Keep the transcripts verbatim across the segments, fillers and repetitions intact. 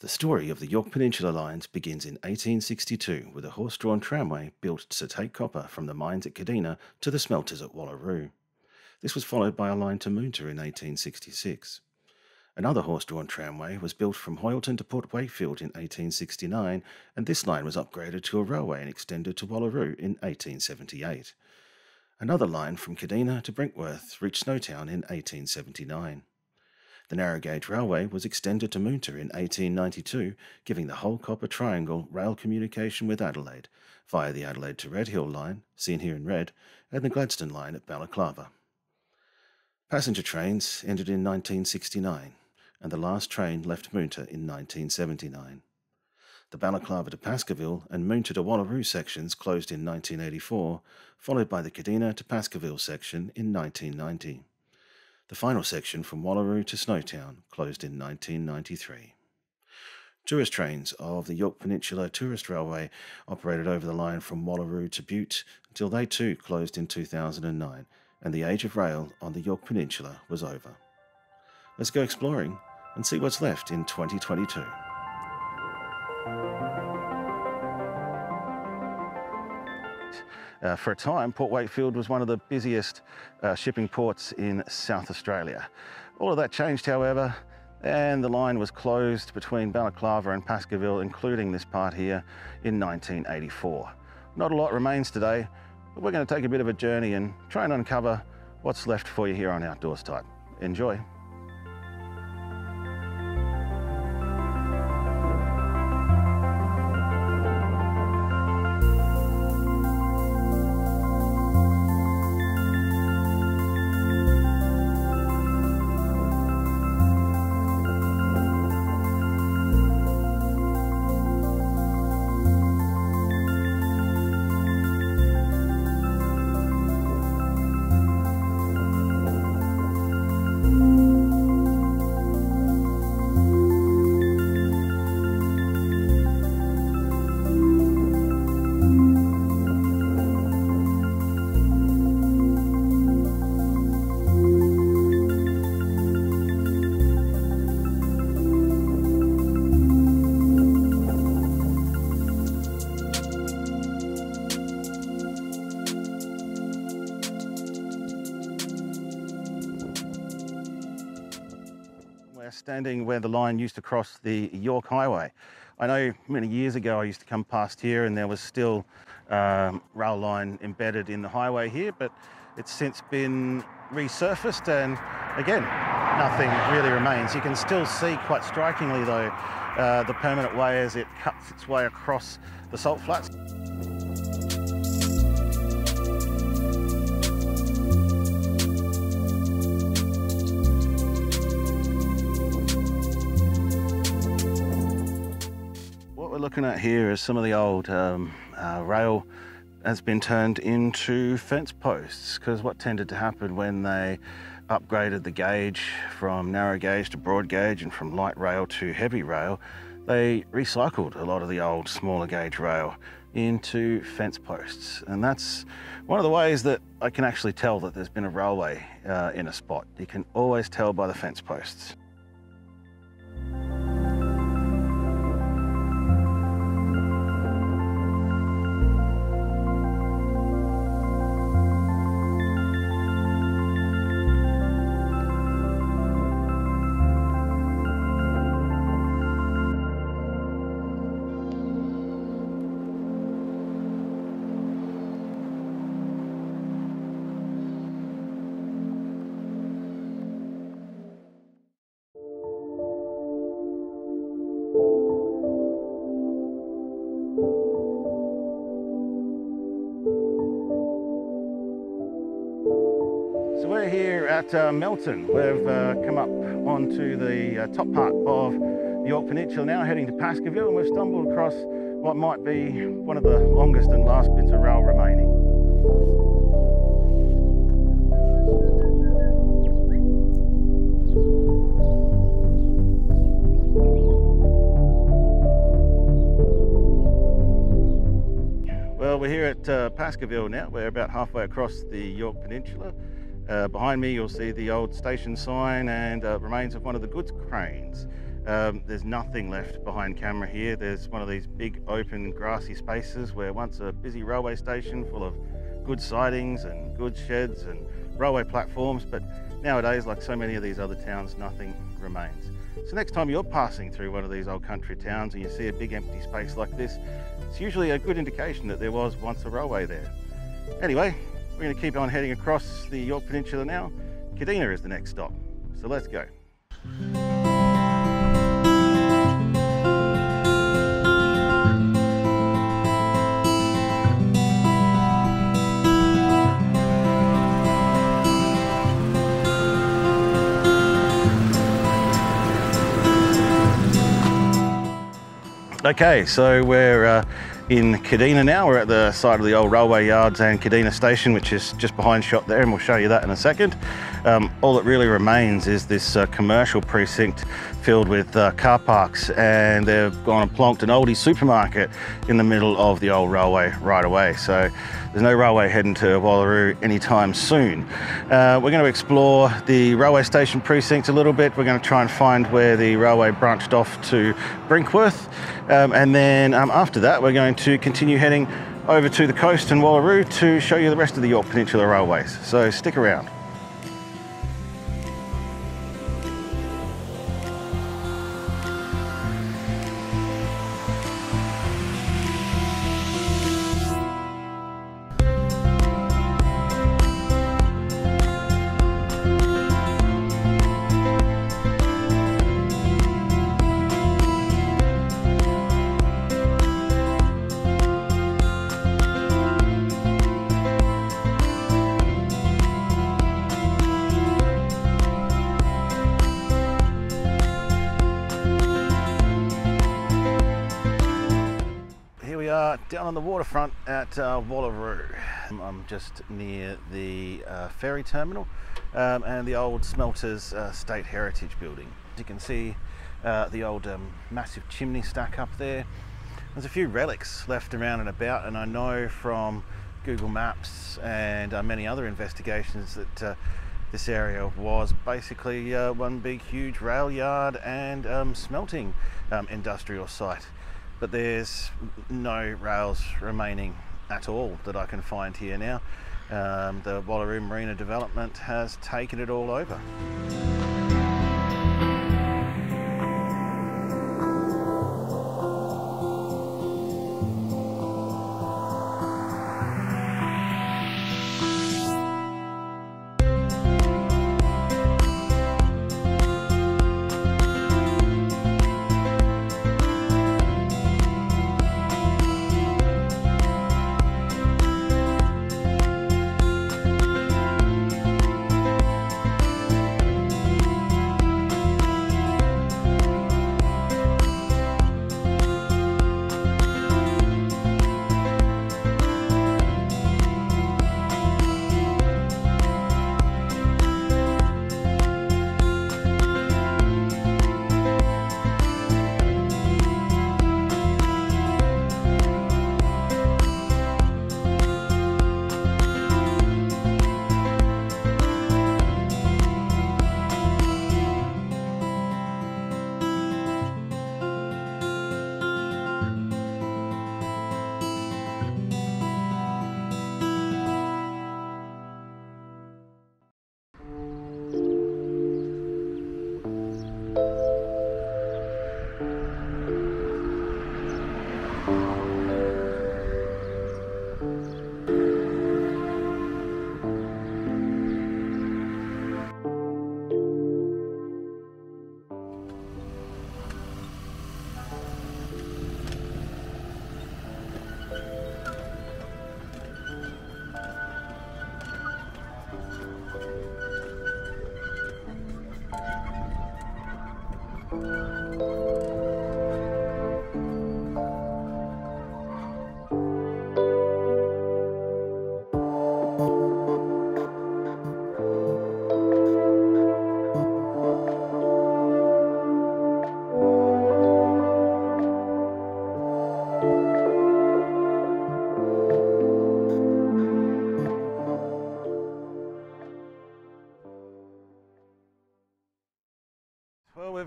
The story of the Yorke Peninsula Lines begins in eighteen sixty-two with a horse-drawn tramway built to take copper from the mines at Kadina to the smelters at Wallaroo. This was followed by a line to Moonta in eighteen sixty-six. Another horse-drawn tramway was built from Hoyleton to Port Wakefield in eighteen sixty-nine, and this line was upgraded to a railway and extended to Wallaroo in eighteen seventy-eight. Another line from Kadina to Brinkworth reached Snowtown in eighteen seventy-nine. The narrow gauge railway was extended to Moonta in eighteen ninety-two, giving the whole Copper Triangle rail communication with Adelaide via the Adelaide to Red Hill line, seen here in red, and the Gladstone line at Balaclava. Passenger trains ended in nineteen sixty-nine, and the last train left Moonta in nineteen seventy-nine. The Balaclava to Paskeville and Moonta to Wallaroo sections closed in nineteen eighty-four, followed by the Kadina to Paskeville section in nineteen ninety. The final section from Wallaroo to Snowtown closed in nineteen ninety-three. Tourist trains of the Yorke Peninsula Tourist Railway operated over the line from Wallaroo to Bute until they too closed in two thousand nine, and the age of rail on the Yorke Peninsula was over. Let's go exploring and see what's left in twenty twenty-two. Uh, for a time, Port Wakefield was one of the busiest uh, shipping ports in South Australia. All of that changed, however, and the line was closed between Balaclava and Paskeville, including this part here, in nineteen eighty-four. Not a lot remains today, but we're going to take a bit of a journey and try and uncover what's left for you here on Outdoors Type. Enjoy. Standing where the line used to cross the Yorke Highway. I know many years ago I used to come past here and there was still um, rail line embedded in the highway here, but it's since been resurfaced and again, nothing really remains. You can still see quite strikingly though uh, the permanent way as it cuts its way across the salt flats. Looking at here is some of the old um, uh, rail has been turned into fence posts, because what tended to happen when they upgraded the gauge from narrow gauge to broad gauge and from light rail to heavy rail, they recycled a lot of the old smaller gauge rail into fence posts. And that's one of the ways that I can actually tell that there's been a railway uh, in a spot. You can always tell by the fence posts. At uh, Melton, we've uh, come up onto the uh, top part of the Yorke Peninsula, now heading to Paskeville, and we've stumbled across what might be one of the longest and last bits of rail remaining. Well, we're here at uh, Paskeville now. We're about halfway across the Yorke Peninsula. Uh, behind me you'll see the old station sign and uh, remains of one of the goods cranes. Um, there's nothing left behind camera here. There's one of these big open grassy spaces where once a busy railway station full of good sidings and good sheds and railway platforms, but nowadays, like so many of these other towns, nothing remains. So next time you're passing through one of these old country towns and you see a big empty space like this, it's usually a good indication that there was once a railway there. Anyway, we're going to keep on heading across the Yorke Peninsula now. Kadina is the next stop, so let's go. Okay, so we're uh, in Kadina now. We're at the side of the old railway yards and Kadina station, which is just behind shot there, and we'll show you that in a second. Um, all that really remains is this uh, commercial precinct filled with uh, car parks, and they've gone and plonked an Aldi supermarket in the middle of the old railway right away. So there's no railway heading to Wallaroo anytime soon. Uh, we're going to explore the railway station precinct a little bit. We're going to try and find where the railway branched off to Brinkworth. Um, and then um, after that, we're going to continue heading over to the coast and Wallaroo to show you the rest of the Yorke Peninsula railways. So stick around. Down on the waterfront at uh, Wallaroo. I'm just near the uh, ferry terminal um, and the old Smelters uh, State Heritage Building. You can see uh, the old um, massive chimney stack up there. There's a few relics left around and about, and I know from Google Maps and uh, many other investigations that uh, this area was basically uh, one big huge rail yard and um, smelting um, industrial site. But there's no rails remaining at all that I can find here now. Um, the Wallaroo Marina development has taken it all over.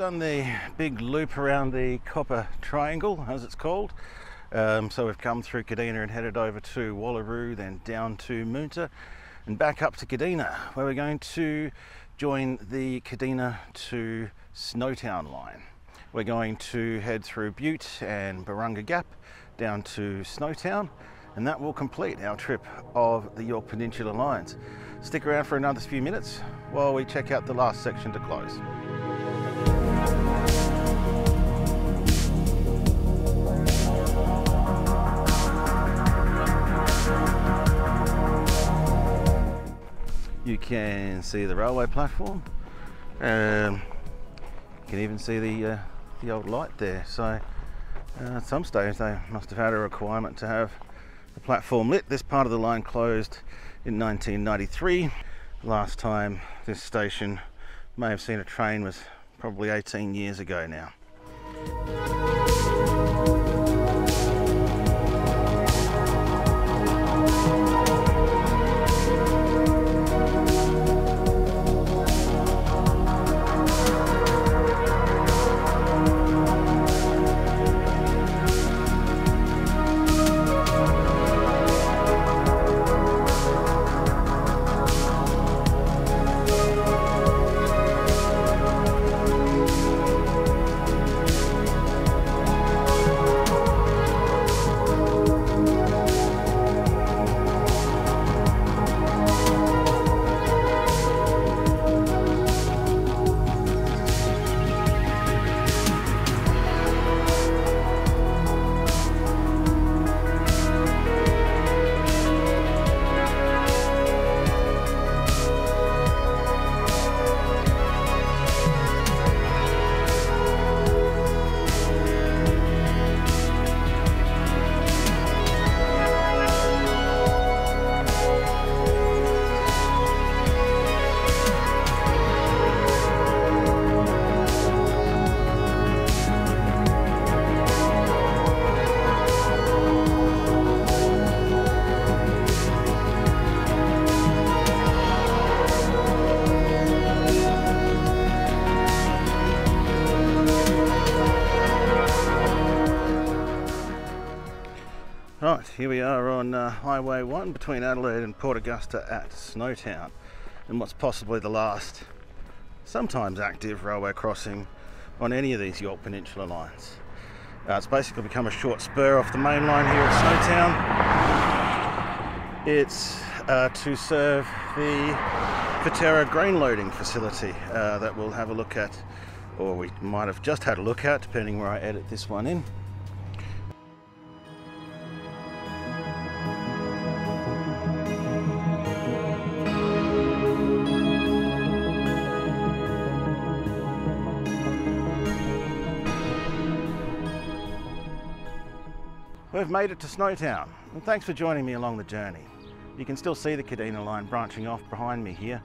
done the big loop around the Copper Triangle, as it's called. Um, so we've come through Kadina and headed over to Wallaroo, then down to Moonta and back up to Kadina, where we're going to join the Kadina to Snowtown line. We're going to head through Bute and Barunga Gap down to Snowtown, and that will complete our trip of the Yorke Peninsula lines. Stick around for another few minutes while we check out the last section to close. You can see the railway platform. Um, you can even see the, uh, the old light there. So uh, at some stage they must have had a requirement to have the platform lit. This part of the line closed in nineteen ninety-three. Last time this station may have seen a train was probably eighteen years ago now. Here we are on uh, Highway one between Adelaide and Port Augusta at Snowtown, and what's possibly the last sometimes active railway crossing on any of these Yorke Peninsula lines. Uh, it's basically become a short spur off the main line here at Snowtown. It's uh, to serve the Patera grain loading facility uh, that we'll have a look at, or we might have just had a look at, depending where I edit this one in. We've made it to Snowtown, and thanks for joining me along the journey. You can still see the Kadina line branching off behind me here,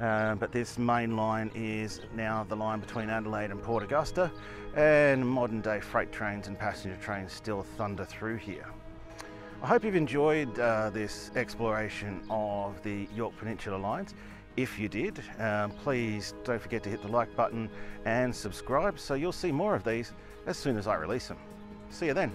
uh, but this main line is now the line between Adelaide and Port Augusta, and modern day freight trains and passenger trains still thunder through here. I hope you've enjoyed uh, this exploration of the Yorke Peninsula lines. If you did, um, please don't forget to hit the like button and subscribe so you'll see more of these as soon as I release them. See you then.